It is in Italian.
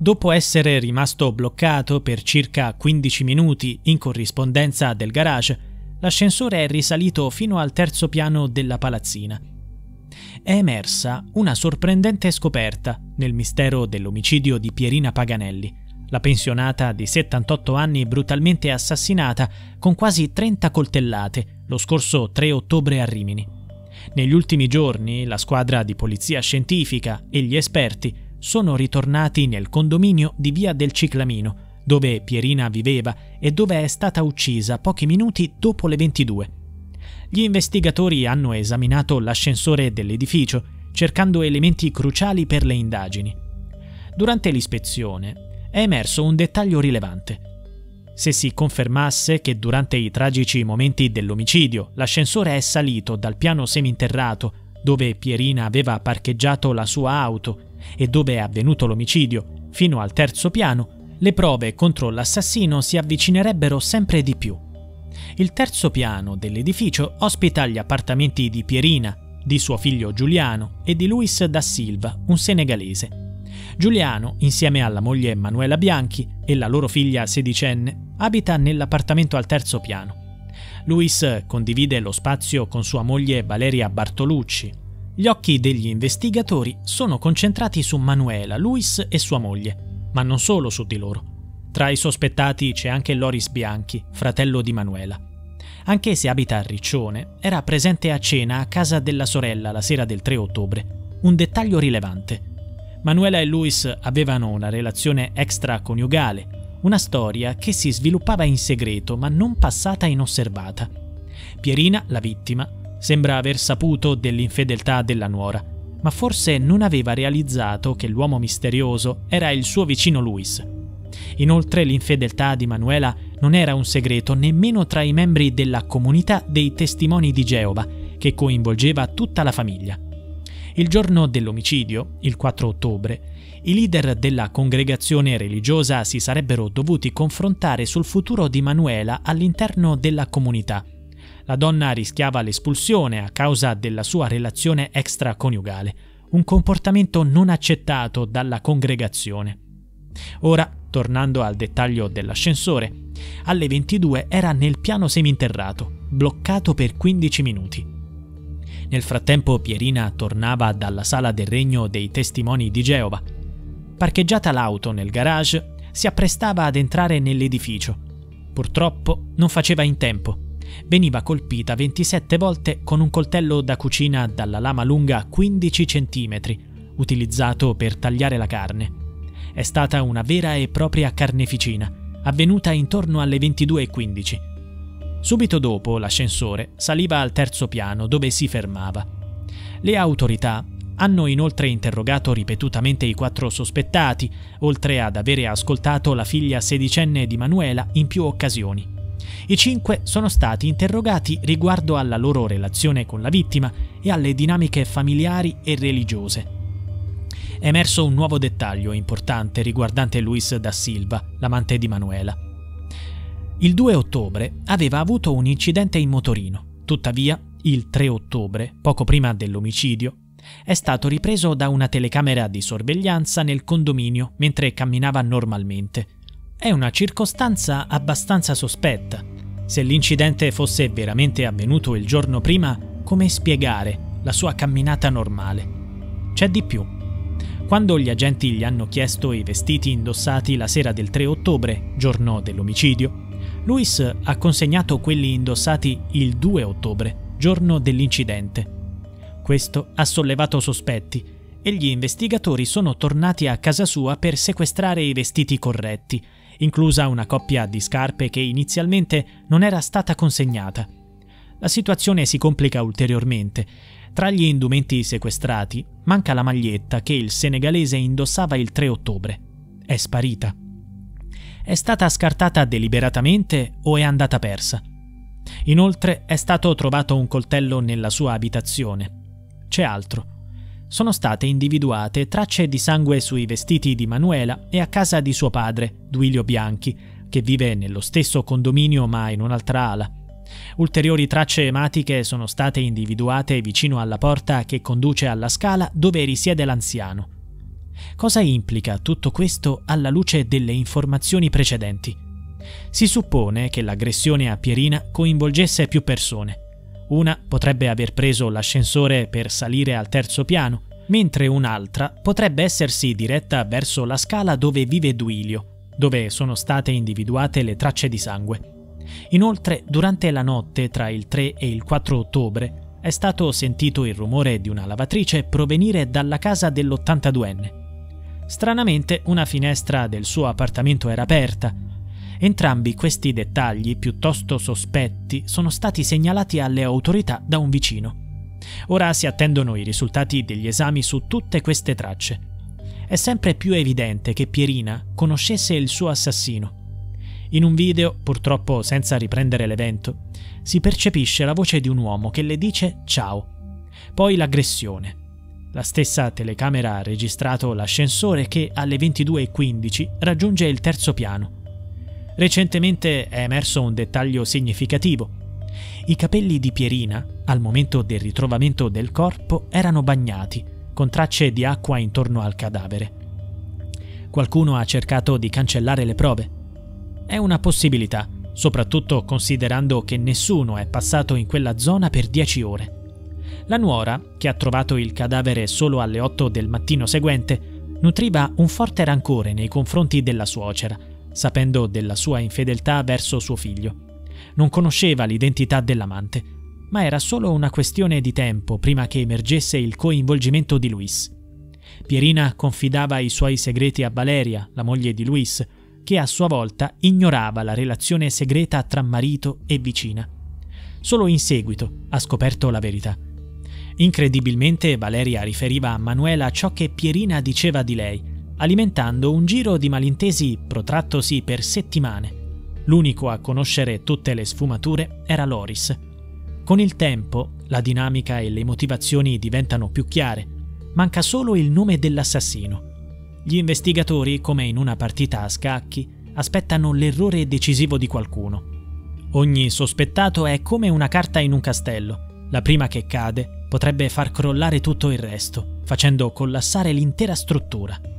Dopo essere rimasto bloccato per circa 15 minuti in corrispondenza del garage, l'ascensore è risalito fino al terzo piano della palazzina. È emersa una sorprendente scoperta nel mistero dell'omicidio di Pierina Paganelli, la pensionata di 78 anni brutalmente assassinata con quasi 30 coltellate lo scorso 3 ottobre a Rimini. Negli ultimi giorni la squadra di polizia scientifica e gli esperti sono ritornati nel condominio di Via del Ciclamino, dove Pierina viveva e dove è stata uccisa pochi minuti dopo le 22. Gli investigatori hanno esaminato l'ascensore dell'edificio, cercando elementi cruciali per le indagini. Durante l'ispezione è emerso un dettaglio rilevante. Se si confermasse che durante i tragici momenti dell'omicidio l'ascensore è salito dal piano seminterrato, dove Pierina aveva parcheggiato la sua auto e dove è avvenuto l'omicidio, fino al terzo piano, le prove contro l'assassino si avvicinerebbero sempre di più. Il terzo piano dell'edificio ospita gli appartamenti di Pierina, di suo figlio Giuliano e di Louis Dassilva, un senegalese. Giuliano, insieme alla moglie Manuela Bianchi e la loro figlia sedicenne, abita nell'appartamento al terzo piano. Louis condivide lo spazio con sua moglie Valeria Bartolucci. Gli occhi degli investigatori sono concentrati su Manuela, Louis e sua moglie, ma non solo su di loro. Tra i sospettati c'è anche Loris Bianchi, fratello di Manuela. Anche se abita a Riccione, era presente a cena a casa della sorella la sera del 3 ottobre. Un dettaglio rilevante. Manuela e Louis avevano una relazione extraconiugale, una storia che si sviluppava in segreto ma non passata inosservata. Pierina, la vittima, sembra aver saputo dell'infedeltà della nuora, ma forse non aveva realizzato che l'uomo misterioso era il suo vicino Louis. Inoltre l'infedeltà di Manuela non era un segreto nemmeno tra i membri della comunità dei Testimoni di Geova, che coinvolgeva tutta la famiglia. Il giorno dell'omicidio, il 4 ottobre, i leader della congregazione religiosa si sarebbero dovuti confrontare sul futuro di Manuela all'interno della comunità. La donna rischiava l'espulsione a causa della sua relazione extraconiugale, un comportamento non accettato dalla congregazione. Ora, tornando al dettaglio dell'ascensore, alle 22 era nel piano seminterrato, bloccato per 15 minuti. Nel frattempo Pierina tornava dalla sala del regno dei Testimoni di Geova. Parcheggiata l'auto nel garage, si apprestava ad entrare nell'edificio. Purtroppo non faceva in tempo. Veniva colpita 27 volte con un coltello da cucina dalla lama lunga 15 cm, utilizzato per tagliare la carne. È stata una vera e propria carneficina, avvenuta intorno alle 22:15. Subito dopo l'ascensore saliva al terzo piano dove si fermava. Le autorità hanno inoltre interrogato ripetutamente i 4 sospettati, oltre ad avere ascoltato la figlia sedicenne di Manuela in più occasioni. I 5 sono stati interrogati riguardo alla loro relazione con la vittima e alle dinamiche familiari e religiose. È emerso un nuovo dettaglio importante riguardante Louis Dassilva, l'amante di Manuela. Il 2 ottobre aveva avuto un incidente in motorino. Tuttavia, il 3 ottobre, poco prima dell'omicidio, è stato ripreso da una telecamera di sorveglianza nel condominio mentre camminava normalmente. È una circostanza abbastanza sospetta. Se l'incidente fosse veramente avvenuto il giorno prima, come spiegare la sua camminata normale? C'è di più. Quando gli agenti gli hanno chiesto i vestiti indossati la sera del 3 ottobre, giorno dell'omicidio, Louis ha consegnato quelli indossati il 2 ottobre, giorno dell'incidente. Questo ha sollevato sospetti e gli investigatori sono tornati a casa sua per sequestrare i vestiti corretti, inclusa una coppia di scarpe che inizialmente non era stata consegnata. La situazione si complica ulteriormente. Tra gli indumenti sequestrati manca la maglietta che il senegalese indossava il 3 ottobre. È sparita. È stata scartata deliberatamente o è andata persa? Inoltre è stato trovato un coltello nella sua abitazione. C'è altro. Sono state individuate tracce di sangue sui vestiti di Manuela e a casa di suo padre, Duilio Bianchi, che vive nello stesso condominio ma in un'altra ala. Ulteriori tracce ematiche sono state individuate vicino alla porta che conduce alla scala dove risiede l'anziano. Cosa implica tutto questo alla luce delle informazioni precedenti? Si suppone che l'aggressione a Pierina coinvolgesse più persone. Una potrebbe aver preso l'ascensore per salire al terzo piano, mentre un'altra potrebbe essersi diretta verso la scala dove vive Duilio, dove sono state individuate le tracce di sangue. Inoltre, durante la notte tra il 3 e il 4 ottobre, è stato sentito il rumore di una lavatrice provenire dalla casa dell'82enne. Stranamente, una finestra del suo appartamento era aperta. Entrambi questi dettagli piuttosto sospetti sono stati segnalati alle autorità da un vicino. Ora si attendono i risultati degli esami su tutte queste tracce. È sempre più evidente che Pierina conoscesse il suo assassino. In un video, purtroppo senza riprendere l'evento, si percepisce la voce di un uomo che le dice ciao. Poi l'aggressione. La stessa telecamera ha registrato l'ascensore che alle 22:15 raggiunge il terzo piano. Recentemente è emerso un dettaglio significativo. I capelli di Pierina, al momento del ritrovamento del corpo, erano bagnati, con tracce di acqua intorno al cadavere. Qualcuno ha cercato di cancellare le prove. È una possibilità, soprattutto considerando che nessuno è passato in quella zona per 10 ore. La nuora, che ha trovato il cadavere solo alle 8 del mattino seguente, nutriva un forte rancore nei confronti della suocera, sapendo della sua infedeltà verso suo figlio. Non conosceva l'identità dell'amante, ma era solo una questione di tempo prima che emergesse il coinvolgimento di Louis. Pierina confidava i suoi segreti a Valeria, la moglie di Louis, che a sua volta ignorava la relazione segreta tra marito e vicina. Solo in seguito ha scoperto la verità. Incredibilmente Valeria riferiva a Manuela ciò che Pierina diceva di lei, alimentando un giro di malintesi protrattosi per settimane. L'unico a conoscere tutte le sfumature era Loris. Con il tempo la dinamica e le motivazioni diventano più chiare. Manca solo il nome dell'assassino. Gli investigatori, come in una partita a scacchi, aspettano l'errore decisivo di qualcuno. Ogni sospettato è come una carta in un castello. La prima che cade potrebbe far crollare tutto il resto, facendo collassare l'intera struttura.